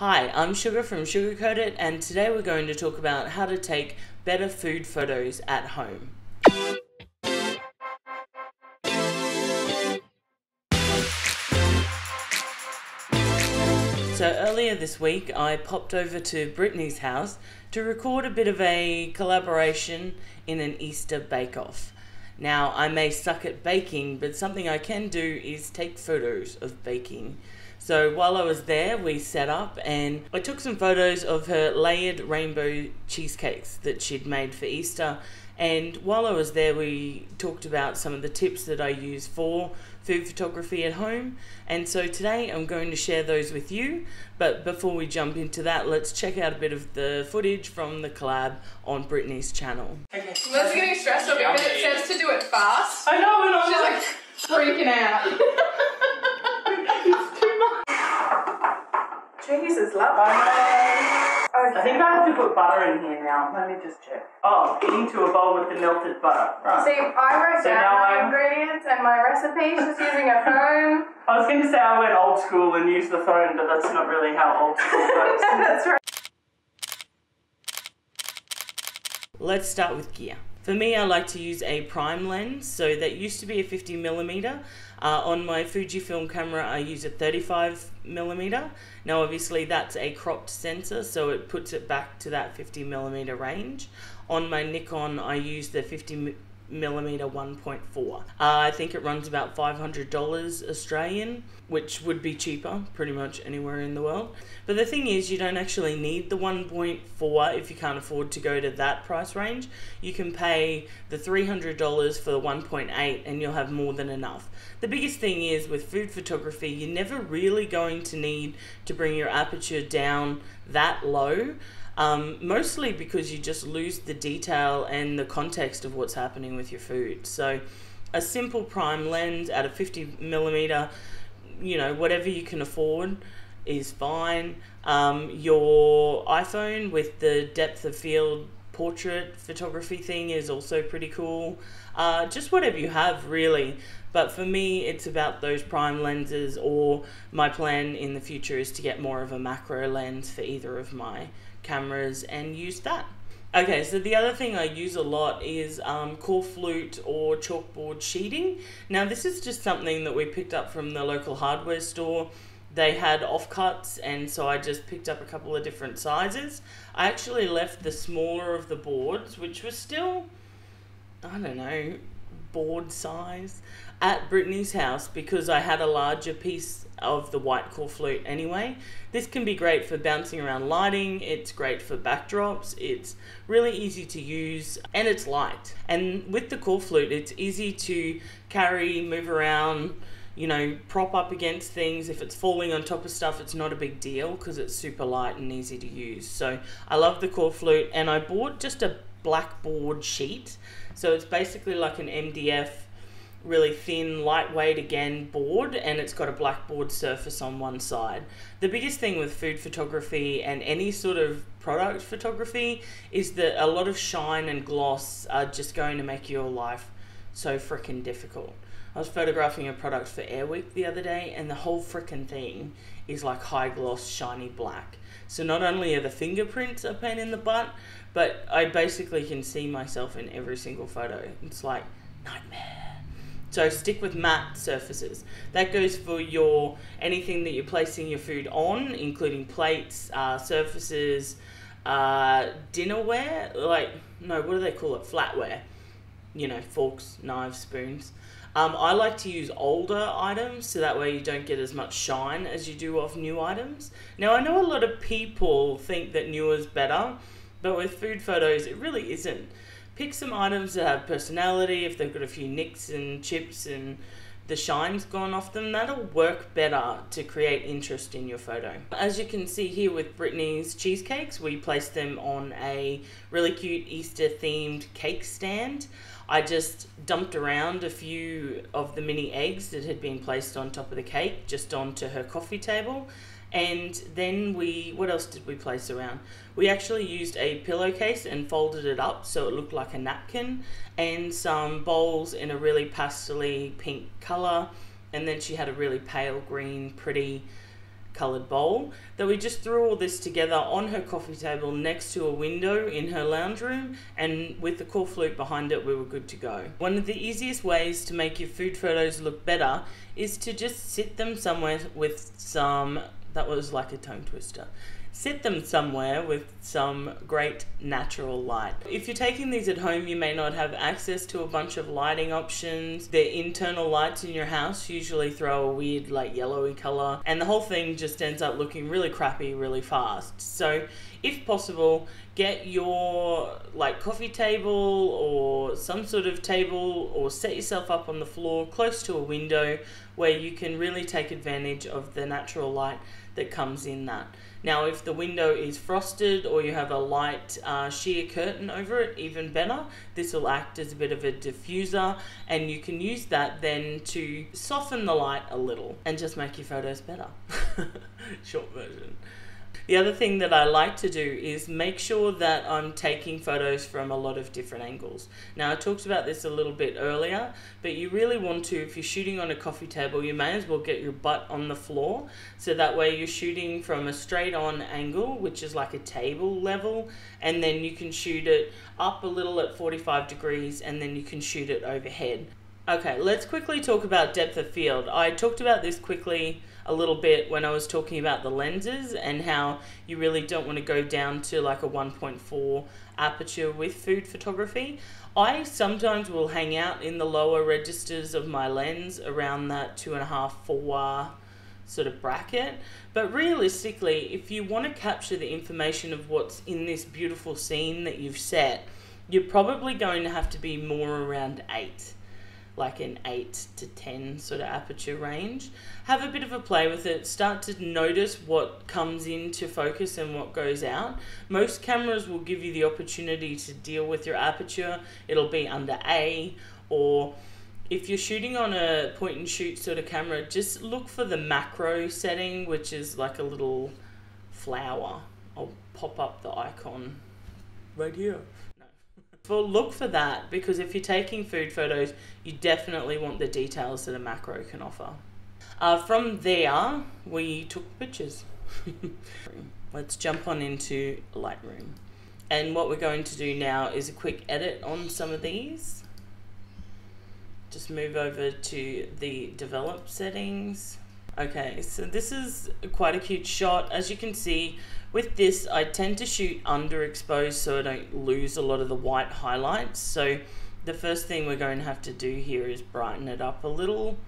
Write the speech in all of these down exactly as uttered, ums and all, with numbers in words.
Hi, I'm Sugar from Sugar Coat It, and today we're going to talk about how to take better food photos at home. So earlier this week I popped over to Brittany's house to record a bit of a collaboration in an Easter bake-off. Now, I may suck at baking, but something I can do is take photos of baking. So while I was there, we set up and I took some photos of her layered rainbow cheesecakes that she'd made for Easter. And while I was there, we talked about some of the tips that I use for food photography at home. And so today I'm going to share those with you. But before we jump into that, let's check out a bit of the footage from the collab on Brittany's channel. Okay. Let's getting stressed out because it says to do it fast. I know, and I'm like, freaking out. Jesus, love. Okay. I think I have to put butter in here now. Let me just check. Oh, into a bowl with the melted butter. Right. See, I wrote so down my I'm... ingredients and my recipes just using a phone. I was going to say I went old school and used the phone, but that's not really how old school works. That's right. Let's start with gear. For me, I like to use a prime lens, so that used to be a fifty millimeter. Uh, on my Fujifilm camera, I use a thirty-five millimeter. Now, obviously, that's a cropped sensor, so it puts it back to that fifty millimeter range. On my Nikon, I use the fifty millimeter one point four. Uh, I think it runs about five hundred dollars Australian, which would be cheaper pretty much anywhere in the world. But the thing is, you don't actually need the one point four if you can't afford to go to that price range. You can pay the three hundred dollars for the one point eight and you'll have more than enough. The biggest thing is with food photography, you're never really going to need to bring your aperture down that low. Um, mostly because you just lose the detail and the context of what's happening with your food. So a simple prime lens at a fifty millimeter, you know, whatever you can afford is fine. Um, your iPhone with the depth of field portrait photography thing is also pretty cool. Uh, just whatever you have really. But for me, it's about those prime lenses, or my plan in the future is to get more of a macro lens for either of my cameras and use that. Okay, so the other thing I use a lot is um, core flute or chalkboard sheeting. Now this is just something that we picked up from the local hardware store. They had offcuts, and so I just picked up a couple of different sizes. I actually left the smaller of the boards, which was still, I don't know, board size, at Brittany's house because I had a larger piece of the white core flute anyway. This can be great for bouncing around lighting, it's great for backdrops, it's really easy to use, and it's light. And with the core flute, it's easy to carry, move around, you know, prop up against things. If it's falling on top of stuff, it's not a big deal because it's super light and easy to use. So I love the core flute, and I bought just a blackboard sheet. So it's basically like an M D F, really thin, lightweight again board, and it's got a blackboard surface on one side. The biggest thing with food photography and any sort of product photography is that a lot of shine and gloss are just going to make your life so freaking difficult. I was photographing a product for Airweek the other day, and the whole freaking thing is like high gloss, shiny black. So not only are the fingerprints a pain in the butt, but I basically can see myself in every single photo. It's like nightmare. So stick with matte surfaces. That goes for your anything that you're placing your food on, including plates, uh, surfaces, uh, dinnerware, like, no, what do they call it? Flatware. You know, forks, knives, spoons. Um, I like to use older items, so that way you don't get as much shine as you do off new items. Now, I know a lot of people think that newer is better, but with food photos, it really isn't. Pick some items that have personality. If they've got a few nicks and chips and the shine's gone off them, that'll work better to create interest in your photo. As you can see here with Brittany's cheesecakes, we placed them on a really cute Easter themed cake stand. I just dumped around a few of the mini eggs that had been placed on top of the cake, just onto her coffee table. And then we, what else did we place around? We actually used a pillowcase and folded it up so it looked like a napkin, and some bowls in a really pastely pink color. And then she had a really pale green, pretty coloured bowl, that we just threw all this together on her coffee table next to a window in her lounge room, and with the core flute behind it we were good to go. One of the easiest ways to make your food photos look better is to just sit them somewhere with some, that was like a tongue twister, sit them somewhere with some great natural light. If you're taking these at home, you may not have access to a bunch of lighting options. The internal lights in your house usually throw a weird like yellowy color, and the whole thing just ends up looking really crappy really fast. So if possible, get your like coffee table or some sort of table, or set yourself up on the floor close to a window where you can really take advantage of the natural light that comes in that. Now if the window is frosted or you have a light uh, sheer curtain over it, even better. This will act as a bit of a diffuser, and you can use that then to soften the light a little and just make your photos better. Short version. The other thing that I like to do is make sure that I'm taking photos from a lot of different angles. Now I talked about this a little bit earlier, but you really want to, if you're shooting on a coffee table, you may as well get your butt on the floor, so that way you're shooting from a straight on angle, which is like a table level, and then you can shoot it up a little at forty-five degrees, and then you can shoot it overhead. Okay, let's quickly talk about depth of field. I talked about this quickly a little bit when I was talking about the lenses and how you really don't want to go down to like a one point four aperture with food photography. I sometimes will hang out in the lower registers of my lens around that two and a half, four sort of bracket, but realistically, if you want to capture the information of what's in this beautiful scene that you've set, you're probably going to have to be more around eight. Like an eight to ten sort of aperture range. Have a bit of a play with it. Start to notice what comes into focus and what goes out. Most cameras will give you the opportunity to deal with your aperture. It'll be under A, or if you're shooting on a point and shoot sort of camera, just look for the macro setting, which is like a little flower. I'll pop up the icon right here. Well, look for that, because if you're taking food photos, you definitely want the details that a macro can offer. Uh, from there, we took pictures. Let's jump on into Lightroom. And what we're going to do now is a quick edit on some of these. Just move over to the develop settings. Okay, so this is quite a cute shot. As you can see, with this, I tend to shoot underexposed so I don't lose a lot of the white highlights. So the first thing we're going to have to do here is brighten it up a little.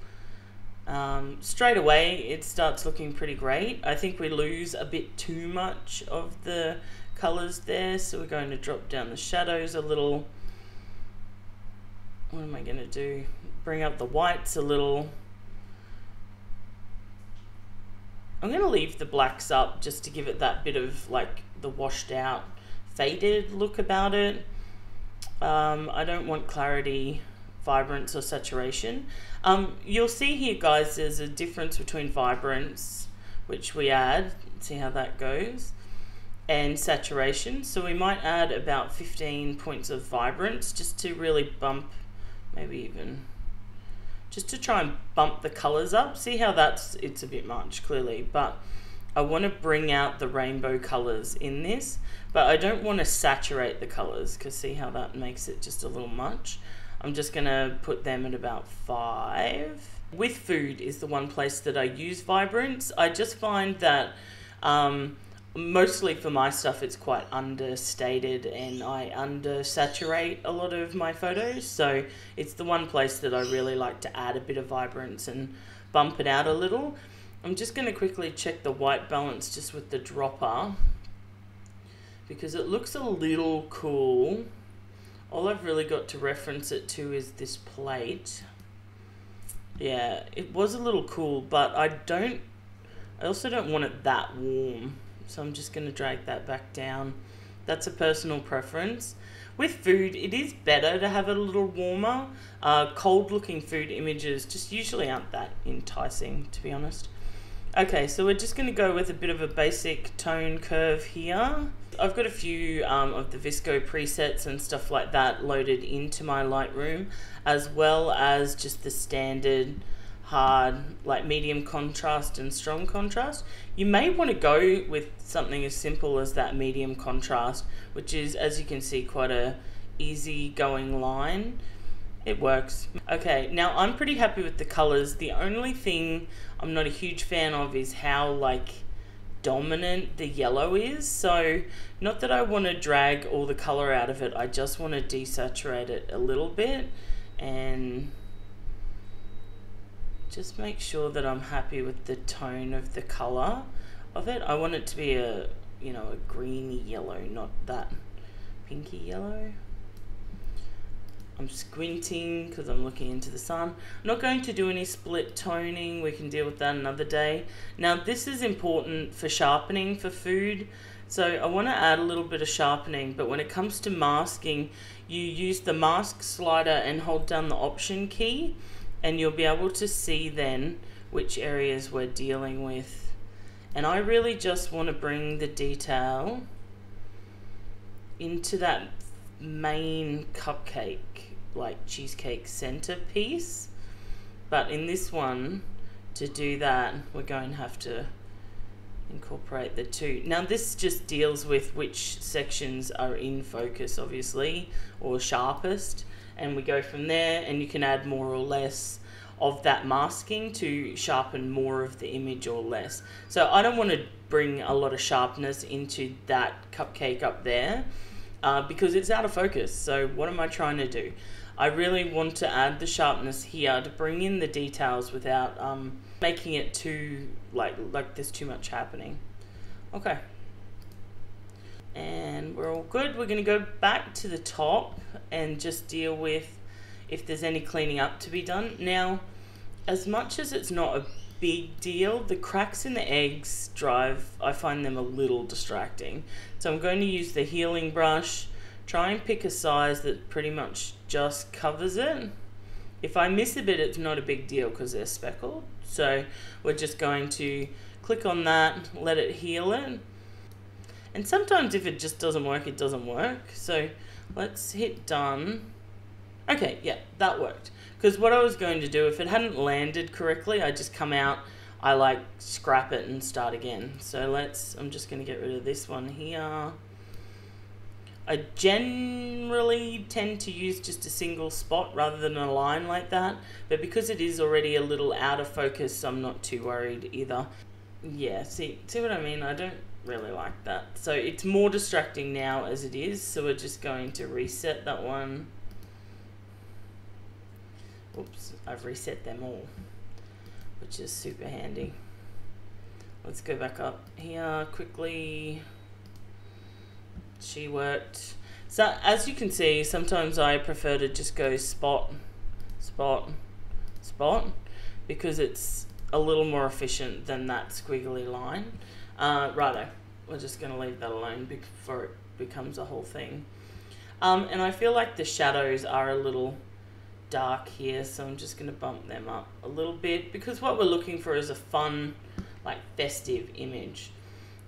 Um, straight away, it starts looking pretty great. I think we lose a bit too much of the colors there, so we're going to drop down the shadows a little. What am I going to do? Bring up the whites a little. I'm going to leave the blacks up just to give it that bit of like the washed out, faded look about it. Um, I don't want clarity, vibrance or saturation. Um, you'll see here, guys, there's a difference between vibrance, which we add, see how that goes, and saturation. So we might add about fifteen points of vibrance just to really bump, maybe even just to try and bump the colors up. See how that's, it's a bit much clearly, but I want to bring out the rainbow colors in this, but I don't want to saturate the colors, because see how that makes it just a little much. I'm just gonna put them at about five. With food is the one place that I use vibrance. I just find that um, mostly for my stuff, it's quite understated and I undersaturate a lot of my photos. So it's the one place that I really like to add a bit of vibrance and bump it out a little. I'm just going to quickly check the white balance just with the dropper, because it looks a little cool. All I've really got to reference it to is this plate. Yeah, it was a little cool, but I don't, I also don't want it that warm. So I'm just going to drag that back down. That's a personal preference. With food, it is better to have it a little warmer. Uh, cold looking food images just usually aren't that enticing, to be honest. Okay, so we're just going to go with a bit of a basic tone curve here. I've got a few um, of the VSCO presets and stuff like that loaded into my Lightroom, as well as just the standard hard, like medium contrast and strong contrast. You may want to go with something as simple as that medium contrast, which is, as you can see, quite a easy going line. It works. Okay, now I'm pretty happy with the colors. The only thing I'm not a huge fan of is how like dominant the yellow is. So not that I want to drag all the color out of it, I just want to desaturate it a little bit and just make sure that I'm happy with the tone of the color of it. I want it to be a, you know, a greeny yellow, not that pinky yellow. I'm squinting because I'm looking into the sun. I'm not going to do any split toning. We can deal with that another day. Now this is important for sharpening for food. So I want to add a little bit of sharpening, but when it comes to masking, you use the mask slider and hold down the option key, and you'll be able to see then which areas we're dealing with. And I really just want to bring the detail into that main cupcake, like cheesecake centerpiece. But in this one, to do that, we're going to have to incorporate the two. Now this just deals with which sections are in focus, obviously, or sharpest, and we go from there, and you can add more or less of that masking to sharpen more of the image or less. So I don't want to bring a lot of sharpness into that cupcake up there, Uh, because it's out of focus. So what am I trying to do? I really want to add the sharpness here to bring in the details without um, making it too, like, like there's too much happening. Okay. And we're all good. We're gonna go back to the top and just deal with if there's any cleaning up to be done. Now, as much as it's not a big deal, the cracks in the eggs drive, I find them a little distracting. So I'm going to use the healing brush, try and pick a size that pretty much just covers it. If I miss a bit, it's not a big deal because they're speckled. So we're just going to click on that, let it heal it. And sometimes if it just doesn't work, it doesn't work. So let's hit done. Okay, yeah, that worked. Because what I was going to do, if it hadn't landed correctly, I just come out, I like scrap it and start again. So let's, I'm just going to get rid of this one here. I generally tend to use just a single spot rather than a line like that. But because it is already a little out of focus, I'm not too worried either. Yeah, see, see what I mean? I don't really like that. So it's more distracting now as it is. So we're just going to reset that one. Oops, I've reset them all, which is super handy. Let's go back up here quickly. She worked. So as you can see, sometimes I prefer to just go spot, spot, spot, because it's a little more efficient than that squiggly line. Uh, righto, we're just going to leave that alone before it becomes a whole thing. Um, and I feel like the shadows are a little dark here, so I'm just going to bump them up a little bit, because what we're looking for is a fun, like, festive image.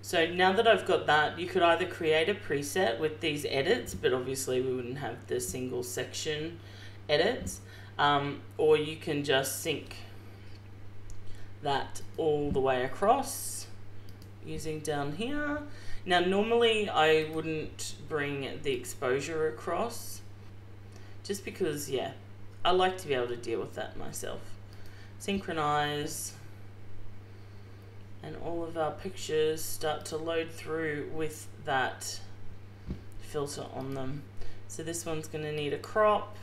So now that I've got that, you could either create a preset with these edits, but obviously we wouldn't have the single section edits, um, or you can just sync that all the way across using down here. Now normally I wouldn't bring the exposure across, just because, yeah, I like to be able to deal with that myself. Synchronize, and all of our pictures start to load through with that filter on them. So this one's going to need a crop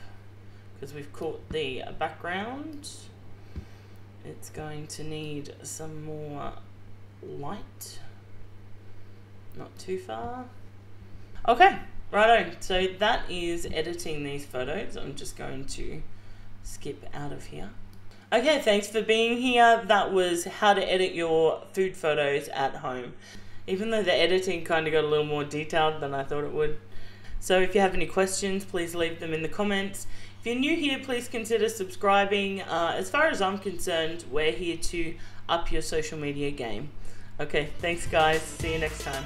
because we've caught the background. It's going to need some more light, not too far. Okay. Righto, so that is editing these photos. I'm just going to skip out of here. Okay, thanks for being here. That was how to edit your food photos at home. Even though the editing kind of got a little more detailed than I thought it would. So if you have any questions, please leave them in the comments. If you're new here, please consider subscribing. Uh, as far as I'm concerned, we're here to up your social media game. Okay, thanks guys. See you next time.